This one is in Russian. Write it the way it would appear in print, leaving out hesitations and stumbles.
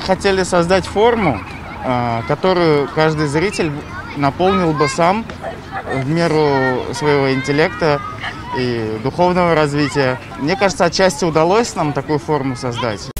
мы хотели создать форму, которую каждый зритель наполнил бы сам в меру своего интеллекта и духовного развития. Мне кажется, отчасти удалось нам такую форму создать.